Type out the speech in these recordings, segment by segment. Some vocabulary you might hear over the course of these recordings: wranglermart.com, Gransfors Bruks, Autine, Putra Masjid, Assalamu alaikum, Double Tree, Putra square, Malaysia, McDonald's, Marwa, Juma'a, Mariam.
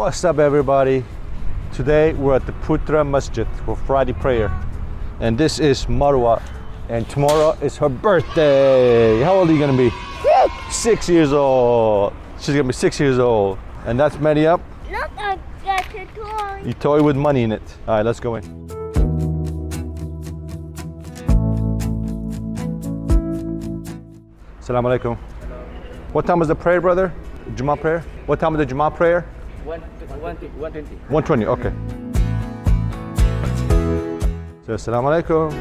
What's up, everybody? Today we're at the Putra Masjid for Friday prayer, and this is Marwa, and tomorrow is her birthday. How old are you gonna be? 6 years old. She's gonna be 6 years old. And that's Mariam. Look, I got your toy. Your toy with money in it. All right, let's go in. Assalamu alaikum. What time is the prayer, brother? Juma'a prayer? What time is the Juma'a prayer? 1:20. 1:20, okay. So, assalamu alaikum.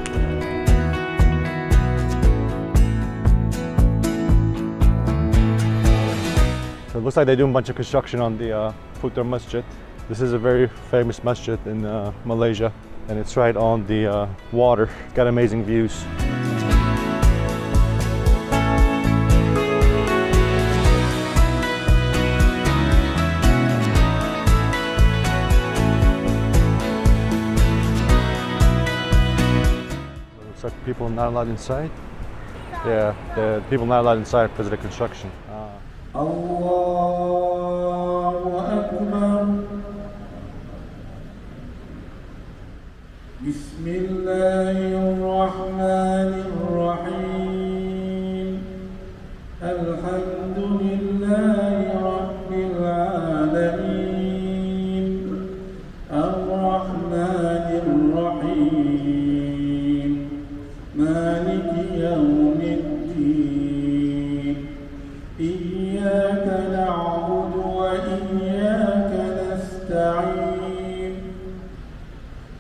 So it looks like they're doing a bunch of construction on the Putra Masjid. This is a very famous masjid in Malaysia, and it's right on the water. It's got amazing views. Looks like people are not allowed inside. Yeah, the people not allowed inside because of the construction. Allahu Akbar. Bismillahirrahmanirrahim. Alhamdulillahi Rabbil Alameen. Ar-Rahmanirrahim. مالك يوم الدين إياك نعبد وإياك نستعين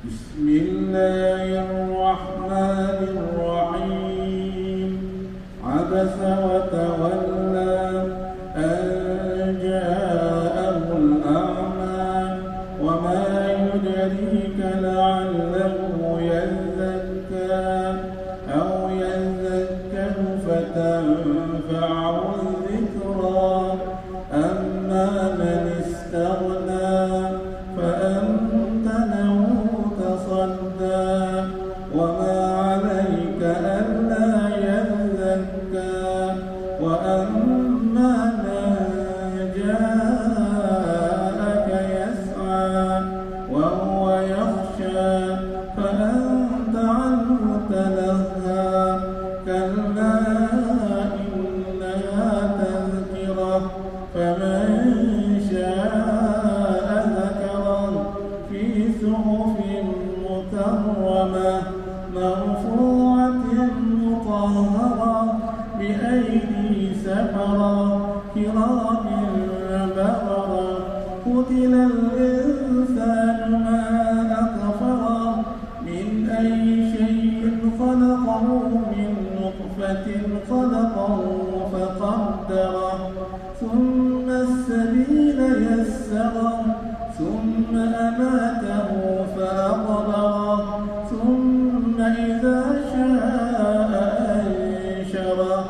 بسم الله الرحمن الرحيم عبس وتولى أن جاءه الأعمى وما يدريك لعله يزكى فتنفعه الذكرى أما من استغنى فأنت له تصدى وما عليك ألا يزكى وأما من جاءك يسعى وهو يخشى فأنت عنه تلهى كلا فمن شاء ذكره في صحف مكرمة مرفوعة مطهرة بأيدي سفرة كرام بررة قتل الإنسان ما أكفره من أي شيء خلقه من نطفة خلقه فقدره ثم السبيل يسره ثم أماته فأقبره ثم إذا شاء أنشره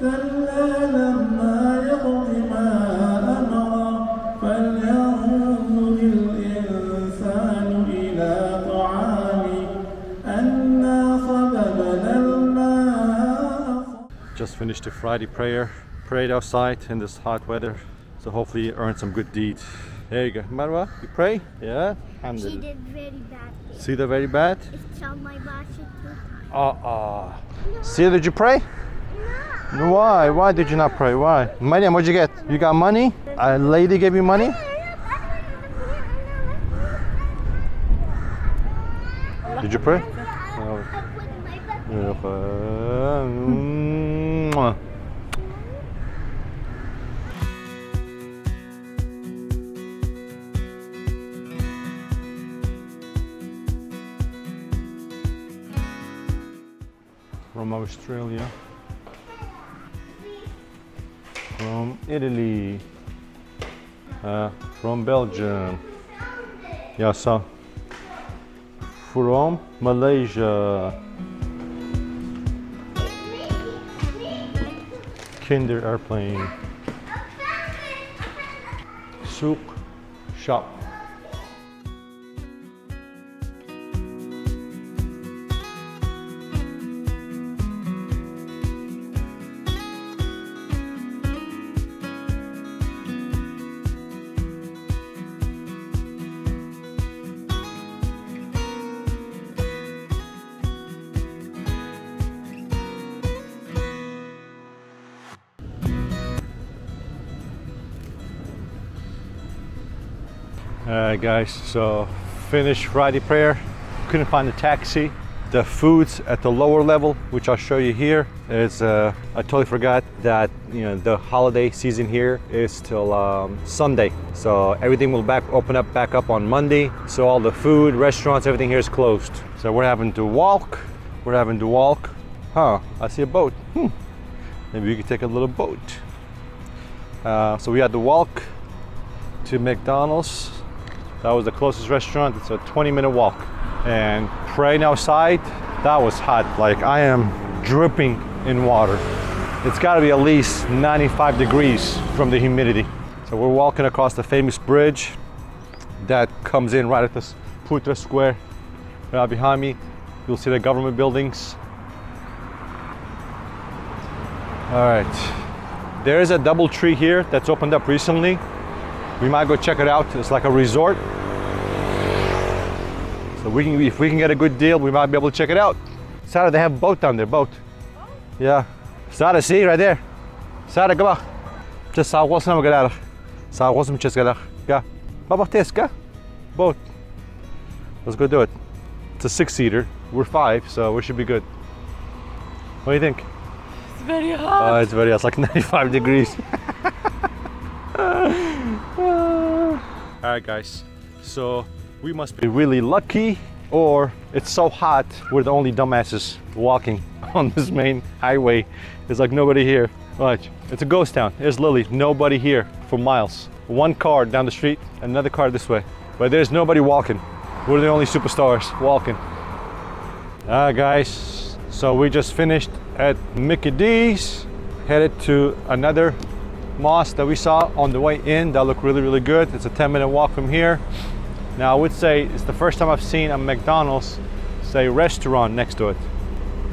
كلا لما يقض ما أمره فلينظر الإنسان إلى طعامه أنا صببنا الماء. Just finished the Friday prayer. Prayed outside in this hot weather, so hopefully you earn some good deeds. There you go, Marwa. You pray? Yeah. She did very bad. See the very bad? It's on my basket. No. See, did you pray? No. Why? Why did you not pray? Why? Mariam, what'd you get? You got money? A lady gave you money? Did you pray? No. From Australia, from Italy, from Belgium, yeah, so from Malaysia. Kinder airplane, souk shop. Guys, so finished Friday prayer. Couldn't find a taxi. The food's at the lower level, which I'll show you here. Is I totally forgot that the holiday season here is till Sunday, so everything will open back up on Monday. So all the food, restaurants, everything here is closed. So we're having to walk. Huh? I see a boat. Maybe we could take a little boat. So we had to walk to McDonald's. That was the closest restaurant. It's a 20-minute walk. And praying outside, that was hot. Like, I am dripping in water. It's gotta be at least 95 degrees from the humidity. So we're walking across the famous bridge that comes in right at this Putra square. Right behind me, you'll see the government buildings. All right, there is a Double Tree here that's opened up recently. We might go check it out. It's like a resort. So we can, if we can get a good deal, we might be able to check it out. Sarah, they have a boat down there, boat? Yeah. Sarah, see, right there. Sarah, come on. Just saw what's going on. Saw what's going on. Yeah. Boat. Let's go do it. It's a 6-seater. We're 5, so we should be good. What do you think? It's very hot. Oh, it's very hot. It's like 95 degrees. All right, guys. So we must be really lucky, or it's so hot we're the only dumbasses walking on this main highway. There's like nobody here. Watch, it's a ghost town. There's Lily, nobody here for miles. One car down the street, another car this way, but there's nobody walking. We're the only superstars walking. Ah, guys, so we just finished at Mickey D's, headed to another mosque that we saw on the way in that looked really, really good. It's a 10-minute walk from here. Now, I would say it's the first time I've seen a McDonald's say restaurant next to it.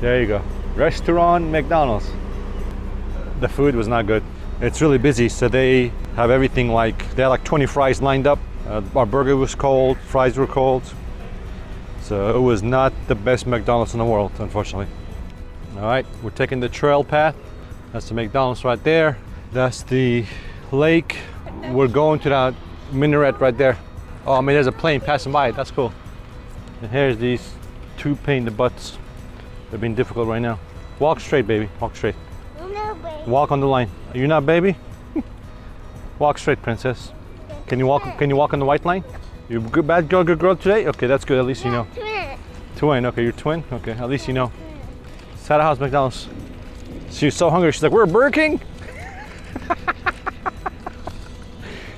There you go. Restaurant McDonald's. The food was not good. It's really busy, so they have everything like, they had like 20 fries lined up. Our burger was cold, fries were cold. So it was not the best McDonald's in the world, unfortunately. All right, we're taking the trail path. That's the McDonald's right there. That's the lake. We're going to that minaret right there. Oh, I mean, there's a plane passing by it. That's cool. And here's these two pain in the butts. They're being difficult right now. Walk straight, baby. Walk straight. No, baby. Walk on the line. Are you not, baby? Walk straight, princess. Can you walk? Can you walk on the white line? You good, bad girl, good girl today. Okay, that's good. At least you know. Twin. Twin. Okay, you're twin. Okay, at least you know. Sarah, how's McDonald's? She's so hungry. She's like, we're Burger King.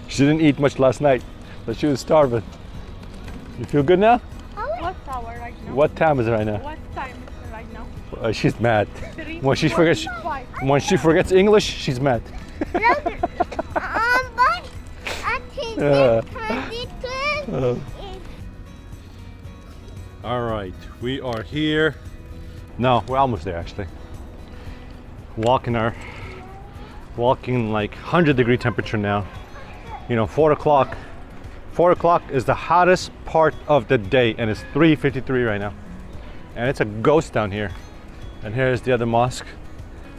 She didn't eat much last night. But she was starving. You feel good now? What time is it right now? She's mad. When she forgets English, she's mad. All right, we are here. No, we're almost there actually. Walking like 100-degree temperature now. 4 o'clock. 4 o'clock is the hottest part of the day, and it's 3:53 right now. And it's a ghost down here. And here's the other mosque.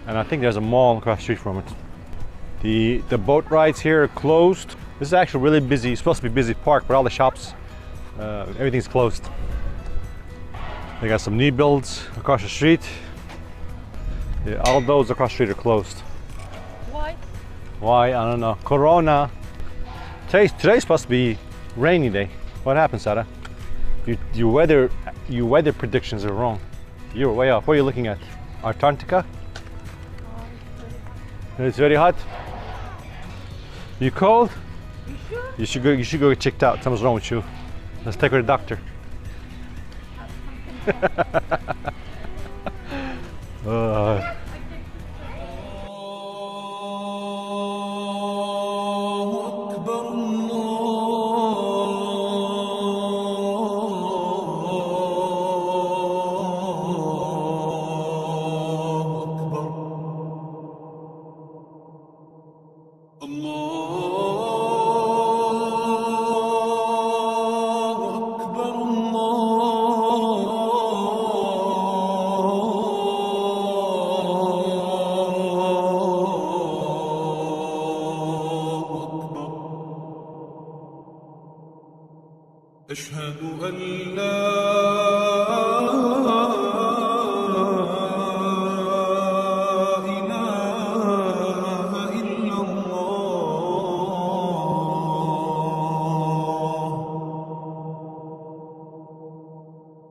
And I think there's a mall across the street from it. The boat rides here are closed. This is actually really busy. It's supposed to be a busy park, but all the shops, everything's closed. They got some new builds across the street. Yeah, all those across the street are closed. Why? Why? I don't know. Corona. Today's supposed to be rainy day. What happened, Sarah? Your weather predictions are wrong. You're way off. What are you looking at? Antarctica? It's very hot. You cold? You sure? You should go get checked out. Something's wrong with you. Let's take her to the doctor.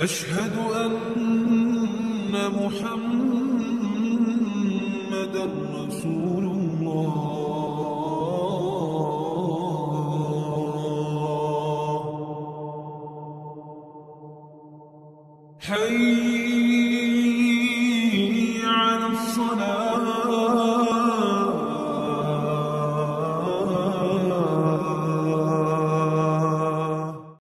أشهد أن محمد رسول الله حي على الصلاة